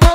Like